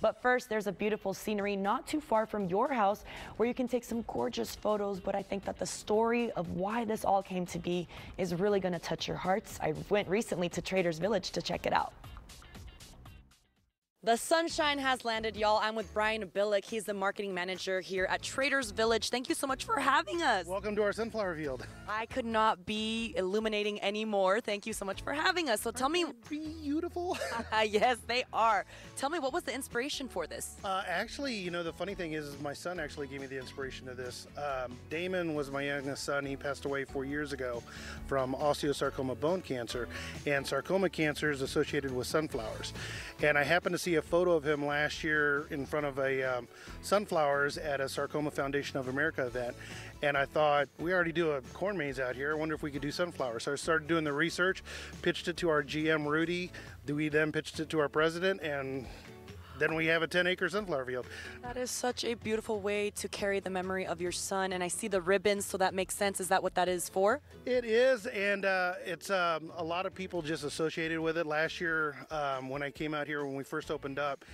But first, there's a beautiful scenery not too far from your house where you can take some gorgeous photos. But I think that the story of why this all came to be is really going to touch your hearts. I went recently to Traders Village to check it out. The sunshine has landed, y'all. I'm with Brian Billick. He's the marketing manager here at Traders Village. Thank you so much for having us. Welcome to our sunflower field. I could not be illuminating anymore. Thank you so much for having us. So tell me, beautiful. Yes, they are. Tell me, what was the inspiration for this? Actually, you know, the funny thing is my son actually gave me the inspiration to this. Damon was my youngest son. He passed away 4 years ago from osteosarcoma bone cancer, and sarcoma cancer is associated with sunflowers. And I happened to see a photo of him last year in front of a sunflowers at a Sarcoma Foundation of America event, and I thought, we already do a corn maze out here, I wonder if we could do sunflowers. So I started doing the research, pitched it to our GM Rudy, we then pitched it to our president, and then we have a 10-acre sunflower field. That is such a beautiful way to carry the memory of your son, and I see the ribbons, so that makes sense. Is that what that is for? It is, and it's a lot of people just associated with it. Last year, when I came out here, when we first opened up,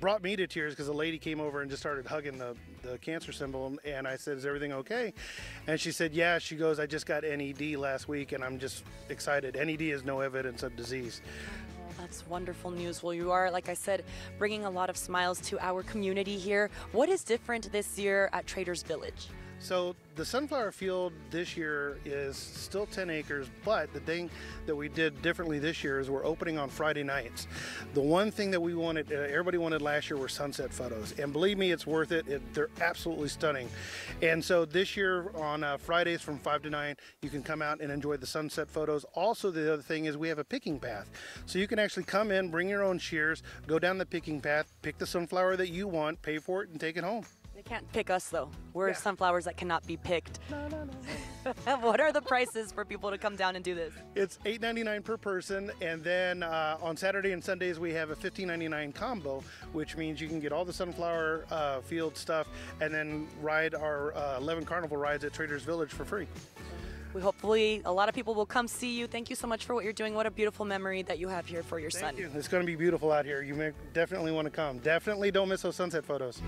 brought me to tears because a lady came over and just started hugging the cancer symbol, and I said, is everything okay? And she said, yeah. She goes, I just got NED last week, and I'm just excited. NED is no evidence of disease. That's wonderful news. Well, you are, like I said, bringing a lot of smiles to our community here. What is different this year at Traders Village? So the sunflower field this year is still 10 acres, but the thing that we did differently this year is we're opening on Friday nights. The one thing that we wanted, everybody wanted last year, were sunset photos. And believe me, it's worth it. They're absolutely stunning. And so this year on Fridays from 5 to 9, you can come out and enjoy the sunset photos. Also, the other thing is we have a picking path. So you can actually come in, bring your own shears, go down the picking path, pick the sunflower that you want, pay for it, and take it home. They can't pick us, though. We're sunflowers that cannot be picked. No. What are the prices for people to come down and do this? It's $8.99 per person, and then on Saturday and Sundays we have a $15.99 combo, which means you can get all the sunflower field stuff and then ride our 11 carnival rides at Traders Village for free. We hopefully a lot of people will come see you. Thank you so much for what you're doing. What a beautiful memory that you have here for your son. Thank you. It's going to be beautiful out here. You may definitely want to come. Definitely don't miss those sunset photos.